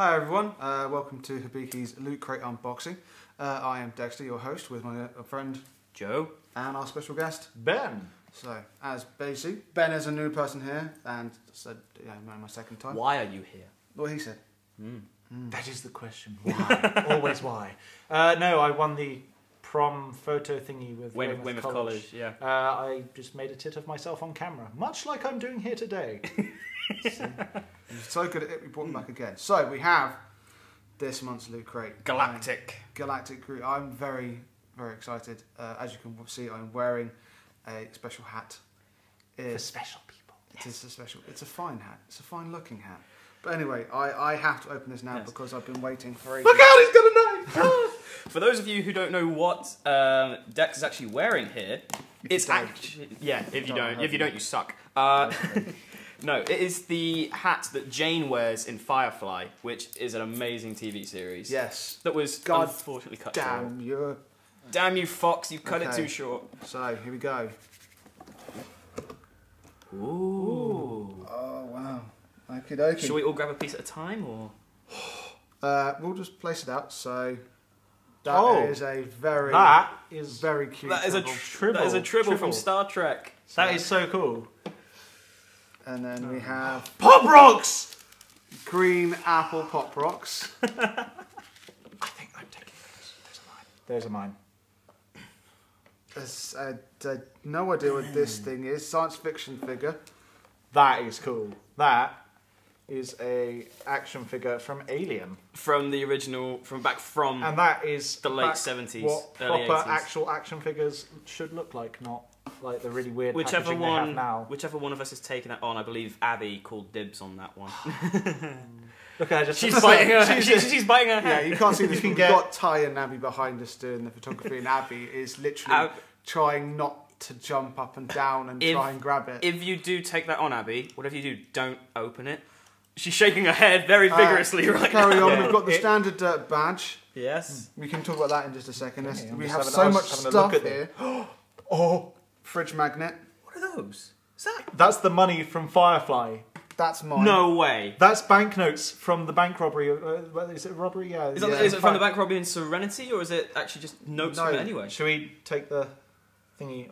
Hi everyone, welcome to Hibiki's Loot Crate Unboxing. I am Dexter, your host, with my friend Joe and our special guest Ben. So, as basic, Ben is a new person here and said, yeah, my second time. Why are you here? Well, he said. That is the question, why? Always why. No, I won the prom photo thingy with Weymouth College. Yeah. I just made a tit of myself on camera, much like I'm doing here today. See? So good at it, we brought them back again. So we have this month's Loot Crate. Galactic Crew. I'm very, very excited. As you can see, I'm wearing a special hat. For special people. Yes. It is a special, it's a fine hat. It's a fine looking hat. But anyway, I have to open this now because I've been waiting for ages. Look out, he's got a knife! For those of you who don't know what Dex is actually wearing here, it's actually... Yeah, if you don't, you suck. No, it is the hat that Jayne wears in Firefly, which is an amazing TV series. Yes. That was unfortunately cut short. Damn you, Fox, you cut it too short. So, here we go. Ooh. Oh, wow. Okie dokie. Should we all grab a piece at a time, or...? We'll just place it out, so... That is very cute. That is a Tribble. That is a Tribble from Star Trek. So that is so cool. And then we have... Pop Rocks! Green apple Pop Rocks. I think I'm taking those. Those are mine. There's a mine. There's no idea what this thing is. Science fiction figure. That is cool. That is a action figure from Alien. From the original, and that is the late 70s, what proper 80s. Actual action figures should look like, not like the really weird packaging they have now. Whichever one of us is taking that on, I believe Abby called dibs on that one. Look at her, she's biting her head. She's biting her head. Yeah, you can't see this. We've got Ty and Abby behind us doing the photography, and Abby is literally trying not to jump up and down and try and grab it. If you do take that on, Abby, whatever you do, don't open it. She's shaking her head very vigorously right now. Carry on, yeah. We've got the standard dirt badge. Yes. We can talk about that in just a second. Okay, we have so much stuff here. Oh, fridge magnet. What are those? Is that... That's the money from Firefly. That's mine. No way. That's banknotes from the bank robbery. Is it robbery? Yeah. Is it from the bank robbery in Serenity, or is it actually just notes from it anyway? Should we take the...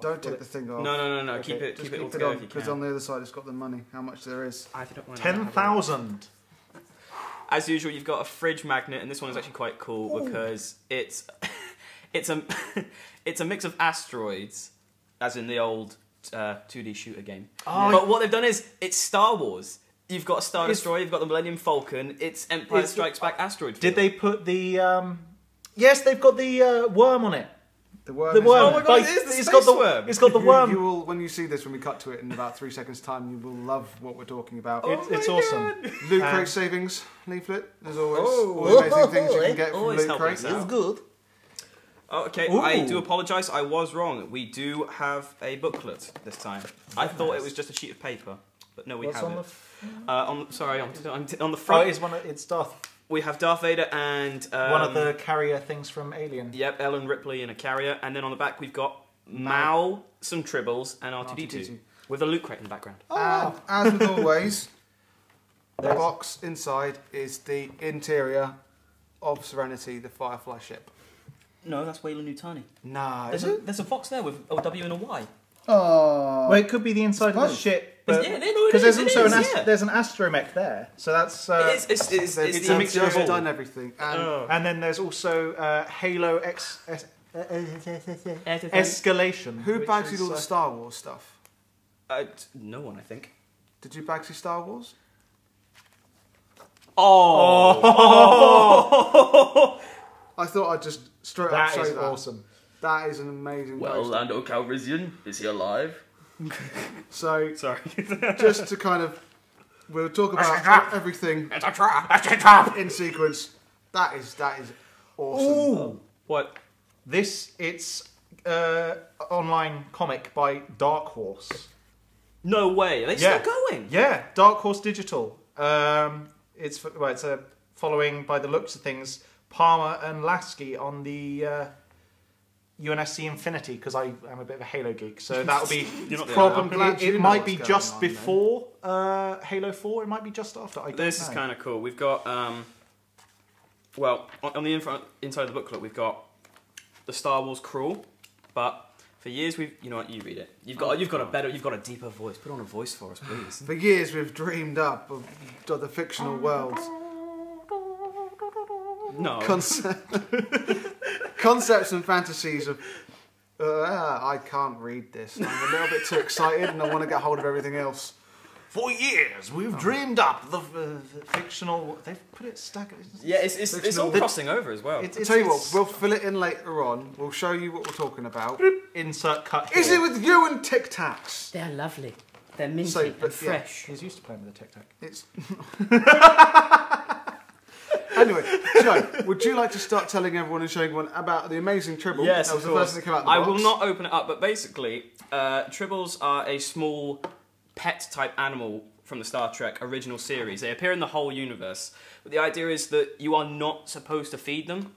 Don't take the thing off. No, no, no, no. Keep it. Keep it all together if you can. Because on the other side, it's got the money. How much there is? 10,000. As usual, you've got a fridge magnet, and this one is actually quite cool because it's a mix of asteroids, as in the old 2D shooter game. Oh, but what they've done is it's Star Wars. You've got a Star Destroyer. You've got the Millennium Falcon. It's Empire Strikes Back asteroid. Did they put the? Yes, they've got the worm on it. The worm. Oh my God, it's got the worm. It's got the worm. You will, when you see this, when we cut to it in about 3 seconds' time, you will love what we're talking about. Oh it's awesome. Loot Crate savings leaflet. There's always all amazing things you can get from Loot Crate. It's good. Oh, okay, ooh. I do apologise. I was wrong. We do have a booklet this time. I thought it was just a sheet of paper, but no, we have it. On the front. Oh, it's Darth. We have Darth Vader and... one of the carrier things from Alien. Yep, Ellen Ripley in a carrier. And then on the back we've got Mal, some Tribbles, and R2-D2. With a Loot Crate in the background. Oh, wow. As with always, the box inside is the interior of Serenity, the Firefly ship. No, that's Weyland Utani. No. There's a box there with a W and a Y. Oh. Well, it could be the inside of the ship. Because there's also there's an astromech there, so that's it's a mixture of all. Done everything, and then there's also Halo Escalation. Who bagsied all the Star Wars stuff? No one, I think. Did you bagsy Star Wars? Oh! I thought I'd just straight up say that. That is awesome. That is an amazing. Well, Lando Calrissian, is he alive? So, sorry. Just to kind of, we'll talk about everything in sequence. That is awesome. Ooh. What? It's online comic by Dark Horse. No way. Are they still going? Yeah, Dark Horse Digital. It's following, by the looks of things, Palmer and Lasky on the. UNSC Infinity, because I am a bit of a Halo geek, so that'll be probably it might be just before Halo 4, it might be just after. I don't know. This is kind of cool. We've got Well, on the inside of the booklet, we've got the Star Wars crawl, but for years we've, you know what, you read it. You've got a deeper voice. Put on a voice for us, please. For years we've dreamed up of the fictional worlds. No. Concepts and fantasies of, I can't read this. I'm a little bit too excited and I want to get hold of everything else. For years, we've dreamed up the fictional. They've put it stacked. Yeah, it's all crossing over as well. I'll tell you what, we'll fill it in later on. We'll show you what we're talking about. Insert cut. Is it with you and Tic Tacs? They're lovely. They're minty and fresh. Yeah. He's used to playing with a Tic Tac. Anyway, Joe, would you like to start telling everyone and showing everyone about the amazing Tribble? Yes, that was the first thing that came out of the box. I will not open it up, but basically, Tribbles are a small pet-type animal from the Star Trek original series. They appear in the whole universe. But the idea is that you are not supposed to feed them,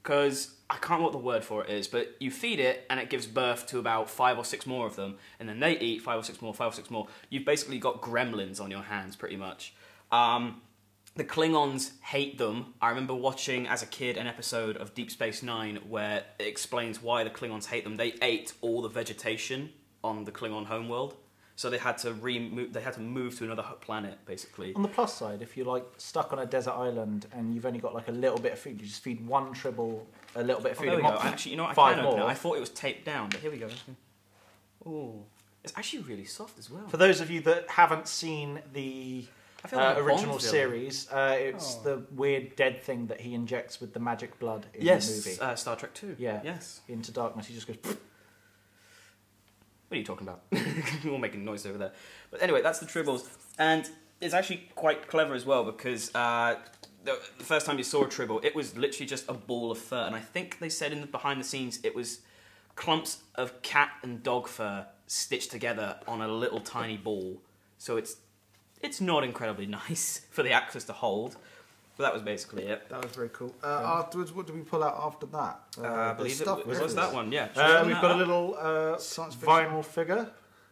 because I can't remember what the word for it is, but you feed it and it gives birth to about 5 or 6 more of them, and then they eat 5 or 6 more, 5 or 6 more. You've basically got gremlins on your hands, pretty much. The Klingons hate them. I remember watching, as a kid, an episode of Deep Space Nine where it explains why the Klingons hate them. They ate all the vegetation on the Klingon homeworld. So they had to move to another planet, basically. On the plus side, if you're like stuck on a desert island and you've only got like a little bit of food, you just feed one Tribble a little bit of food. Oh, there we go. Actually, you know what? I can open it. I thought it was taped down, but here we go. Oh, it's actually really soft as well. For those of you that haven't seen the original series, it's the weird dead thing that he injects with the magic blood in the movie. Yes, Star Trek 2. Yeah. Yes. Into darkness, he just goes. What are you talking about? You're all making noise over there. But anyway, that's the Tribbles. And it's actually quite clever as well, because the first time you saw a Tribble, it was literally just a ball of fur. And I think they said in the behind the scenes, it was clumps of cat and dog fur stitched together on a little tiny ball. So it's not incredibly nice for the actors to hold. But that was basically it. That was very cool. Afterwards, what did we pull out after that? I believe it was that one, yeah. We've got a little vinyl figure.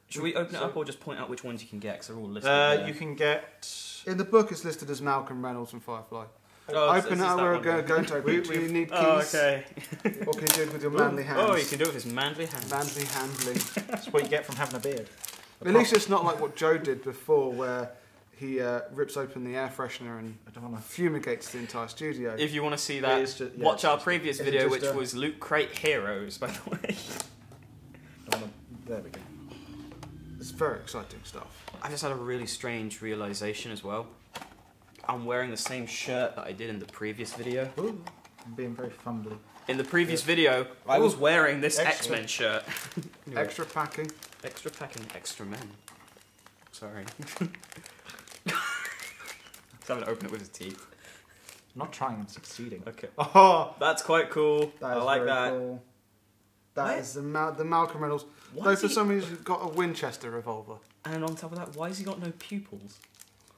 Should we open it up or just point out which ones you can get? Because they're all listed. You can get... In the book, it's listed as Malcolm Reynolds and Firefly. Oh, open it up, we're going to open it. Do you need keys? Oh, okay. Or can you do it with your manly hands? Oh, you can do it with his manly hands. Manly handling. That's what you get from having a beard. At least it's not like what Joe did before, where he rips open the air freshener and fumigates the entire studio. If you want to see that, watch our previous video, which was Loot Crate Heroes, by the way. There we go. It's very exciting stuff. I just had a really strange realisation as well. I'm wearing the same shirt that I did in the previous video. Ooh, I'm being very fumbly. In the previous video, I was wearing this X-Men shirt. Anyway. Extra packing. Extra packing, extra men. Sorry. So I'm going to open it with his teeth. I'm not trying, I'm succeeding. Okay. Oh, that's quite cool. I like that. Cool. That is the Malcolm Reynolds. Though for some reason he's got a Winchester revolver. And on top of that, why has he got no pupils?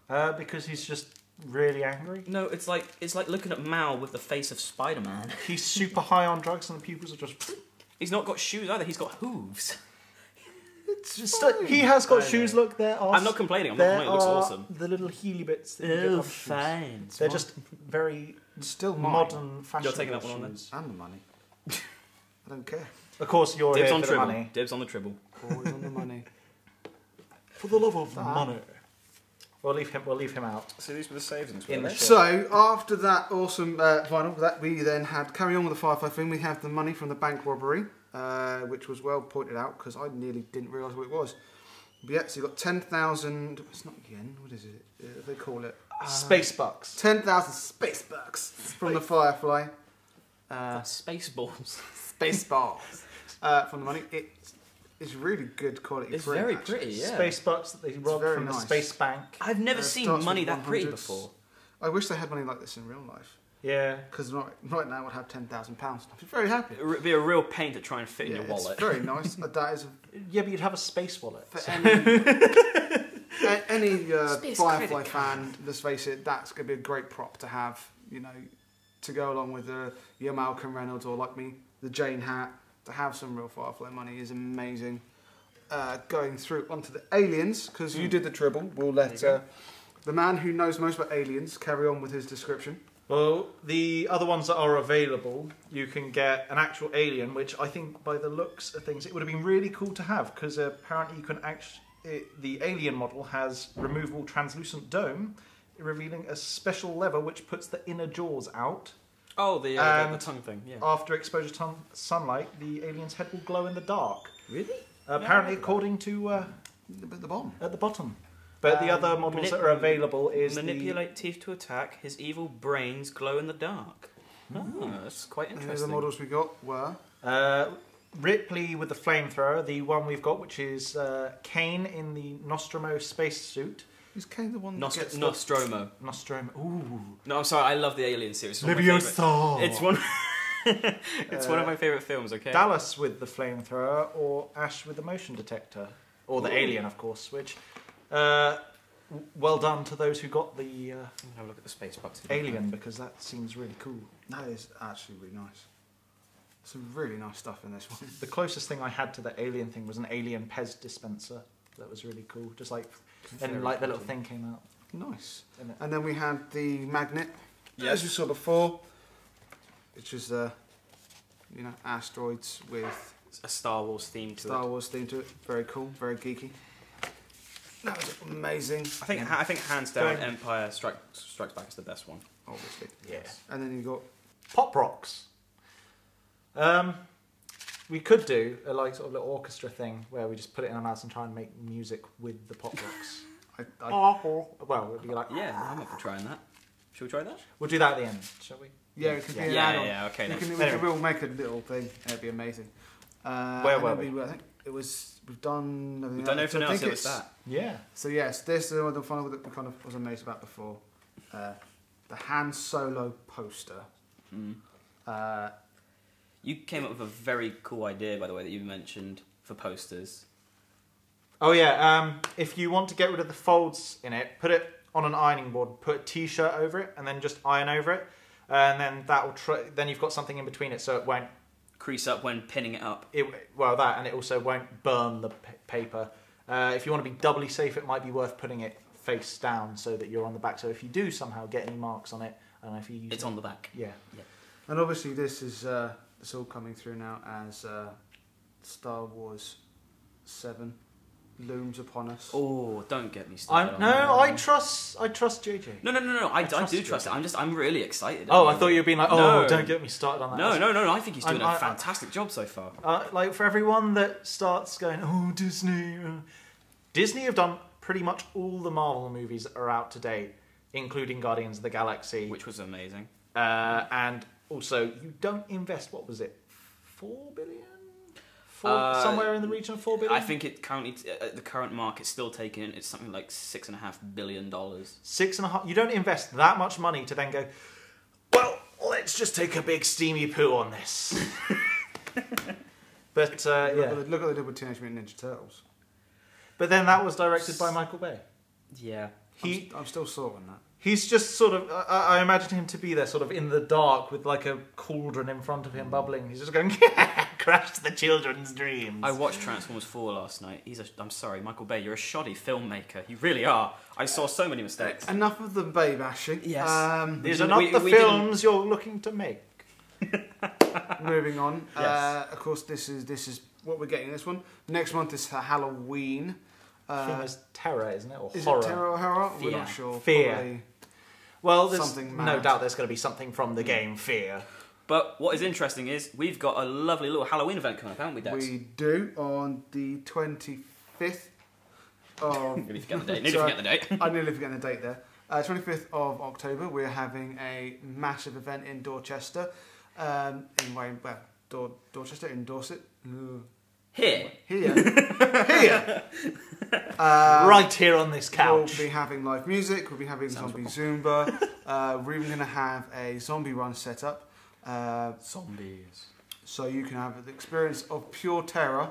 Because he's just really angry. No, it's like looking at Mal with the face of Spider Man. He's super high on drugs and the pupils are just... He's not got shoes either, he's got hooves. He has got shoes. Look, there are. I'm not complaining. I'm not complaining. It looks awesome. The little heely bits. Oh, fine. They're just very still modern fashion. You're taking that one on then. And the money. I don't care. Of course, you're dibs here on for the money. Dibs on the Tribble. Always on the money. For the love of money. We'll leave him out. So these were the savings. So after that awesome vinyl, that we then had carry on with the Firefly thing. We have the money from the bank robbery. Which was well pointed out because I nearly didn't realise what it was. But yeah, so you got 10,000. It's not yen. What is it? They call it space bucks. 10,000 space bucks from the Firefly. Space balls. Space balls. From the money. It's really good quality. It's print, very actually. Pretty. Yeah. Space bucks that they robbed from the space bank. I've never seen money that pretty before. I wish they had money like this in real life. Yeah, because right now I would have 10,000 pounds. I'd be very happy. It would be a real pain to try and fit in your wallet. It's very nice. That is. Yeah, but you'd have a space wallet. For any Firefly fan, let's face it, that's going to be a great prop to have. You know, to go along with your Malcolm Reynolds or like me, the Jayne hat. To have some real Firefly money is amazing. Going through onto the aliens because you did the Tribble. We'll let the man who knows most about aliens carry on with his description. Well, the other ones that are available, you can get an actual alien, which I think by the looks of things, it would have been really cool to have, because apparently you can actually, the alien model has removable translucent dome, revealing a special lever which puts the inner jaws out. Oh, the tongue thing, yeah. After exposure to sunlight, the alien's head will glow in the dark. Really? Apparently, according to the bottom. At the bottom. But the other models that are available is manipulate teeth to attack. His evil brains glow in the dark. Oh, that's quite interesting. And the other models we got were Ripley with the flamethrower. The one we've got, which is Kane in the Nostromo spacesuit. Is Kane the one that gets Nostromo? Nostromo. Ooh. No, I'm sorry. I love the Alien series. Leviosa. It's one. It's one of my favourite films. Okay. Dallas with the flamethrower, or Ash with the motion detector, or the Alien, of course, which. Well done to those who got the have a look at the space box Alien, because that seems really cool. That is actually really nice. Some really nice stuff in this one. The closest thing I had to the Alien thing was an Alien Pez dispenser. That was really cool. Just like and like the little thing came out. Nice. And then we had the magnet, as we saw before, which is you know, asteroids with a Star Wars theme to it. Star Wars theme to it. Very cool. Very geeky. That was amazing. I think hands down, Empire Strikes Back is the best one. Obviously. Yes. And then you got Pop Rocks. We could do a like sort of little orchestra thing where we just put it in our mouths and try and make music with the Pop Rocks. Well, it'd be like I'm up for trying that. Shall we try that? We'll do that at the end, shall we? Yeah, we can do that. Yeah, okay. We'll make a little thing. It'd be amazing. Where were we? I think it was. We've done everything else. We've done everything else. It was that. Yeah. So yes, this is the final that we kind of was amazed about before. The Han Solo poster. Mm. You came up with a very cool idea, by the way, that you mentioned for posters. Oh yeah. If you want to get rid of the folds in it, put it on an ironing board. Put a T-shirt over it, and then just iron over it, and then that will. Then you've got something in between it, so it won't. Crease up when pinning it up. Well, that, and it also won't burn the paper. If you want to be doubly safe, it might be worth putting it face down so that you're on the back. So if you do somehow get any marks on it, and if you use it's on the back. Yeah. And obviously this is it's all coming through now as Star Wars 7 looms upon us. Oh, don't get me started. I trust JJ. No. I do trust him. I'm really excited. Oh, I thought you were being like, oh, don't get me started on that. No. I think he's doing a fantastic job so far. Like for everyone that starts going, oh, Disney. Disney have done pretty much all the Marvel movies that are out today, including Guardians of the Galaxy, which was amazing. And also, you don't invest. What was it? $4 billion. Somewhere in the region of $4 billion? I think it currently, at the current market, it's still taking it's something like $6.5 billion. You don't invest that much money to then go, well, let's just take a big steamy poo on this. But yeah, look at the double Teenage Mutant Ninja Turtles. But then that was directed by Michael Bay. Yeah, I'm still sore on that. He's just sort of, I imagine him to be there sort of in the dark with like a cauldron in front of him bubbling. He's just going, crash to the children's dreams. I watched Transformers 4 last night. I'm sorry, Michael Bay, you're a shoddy filmmaker. You really are. I saw so many mistakes. Enough of the Bay bashing. Yes. These are not the films you're looking to make. Moving on. Yes. Of course, this is what we're getting in this one. Next month is Halloween. I think it's terror, isn't it? Or is horror? Is it terror or horror? Fear. We're not sure. Fear. Probably. Well, there's no doubt there's going to be something from the game Fear. But what is interesting is we've got a lovely little Halloween event coming up, haven't we, Dex? We do, on the 25th of... Nearly forget the date. I'm nearly forgetting the date there. 25th of October, we're having a massive event in Dorchester. Dorchester, in Dorset. Here. Right here on this couch. We'll be having live music, we'll be having zombie Zumba, we're even going to have a zombie run set up. Zombies. So you can have the experience of pure terror.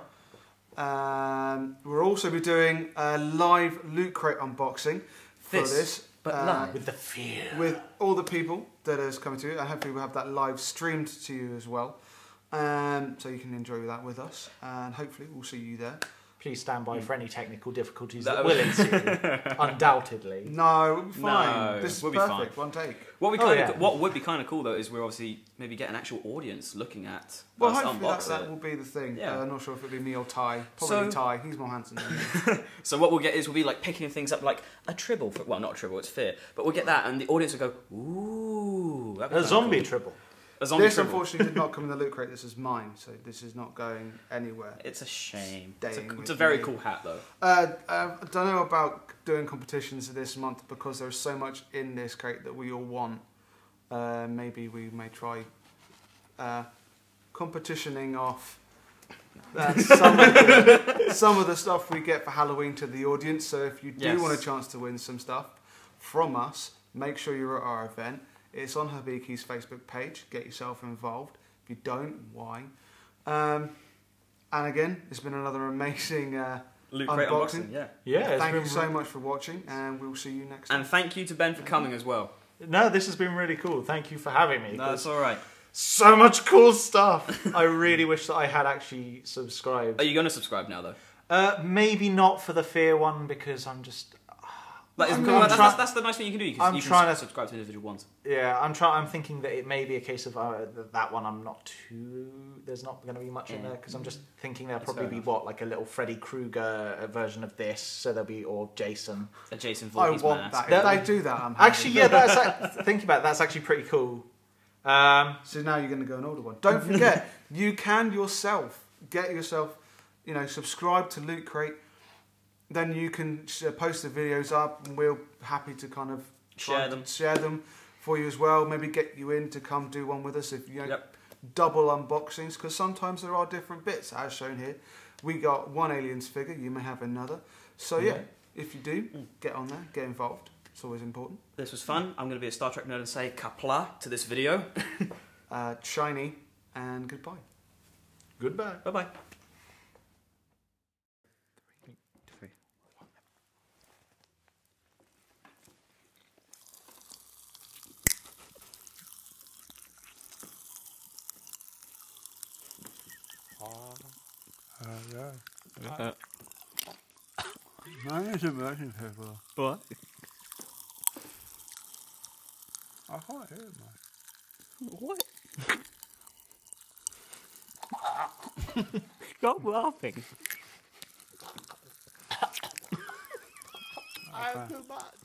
We'll also be doing a live Loot Crate unboxing for this, but live. With the Fear. With all the people that is coming to you, and hopefully we'll have that live streamed to you as well. So you can enjoy that with us, and hopefully we'll see you there. Please stand by for any technical difficulties that will ensue, undoubtedly. No, we'll be fine. No, this will be perfect. Fine. One take. What would be kind of cool, though, is we're obviously maybe get an actual audience looking at us unbox it. Well, hopefully that will be the thing. Yeah. I'm not sure if it'll be me or Ty. Probably Ty. He's more handsome than me. So what we'll get is we'll be like picking things up like a Tribble. Well, not a Tribble, it's Fear. But we'll get that and the audience will go, ooh. A zombie Tribble. This unfortunately did not come in the Loot Crate. This is mine, so this is not going anywhere. It's a shame. It's a very cool hat, though. I don't know about doing competitions this month because there's so much in this crate that we all want. Maybe we may try competitioning off some of the stuff we get for Halloween to the audience. So if you do want a chance to win some stuff from us, make sure you're at our event. It's on Habiki's Facebook page. Get yourself involved. If you don't, why? And again, it's been another amazing Loot Crate unboxing. Thank you so much for watching, and we'll see you next time. And thank you to Ben for coming as well. No, this has been really cool. Thank you for having me. No, it's all right. So much cool stuff. I really wish that I had actually subscribed. Are you going to subscribe now, though? Maybe not for the Fear one, because I'm just... that's the nice thing you can do. You can trying to subscribe to individual ones. Yeah, I'm thinking that it may be a case of that one. I'm not too. There's not going to be much in there because I'm just thinking there'll probably be like a little Freddy Krueger version of this. So there'll be Jason. A Jason vlog. I want that. If they do that, I'm happy. Actually, yeah. Think about it, that's actually pretty cool. So now you're going to go an older one. Don't forget, you can yourself get yourself, subscribe to Loot Crate. Then you can post the videos up, and we're happy to kind of share them for you as well. Maybe get you in to come do one with us if double unboxings, because sometimes there are different bits, as shown here. We got one Aliens figure, you may have another. So if you do, get on there, get involved. It's always important. This was fun. I'm going to be a Star Trek nerd and say kapla to this video. Shiny, and goodbye. Goodbye. Bye-bye. Yeah. Mine is a virgin paper. What? I can't hear it, man. What? Stop laughing. I have too much.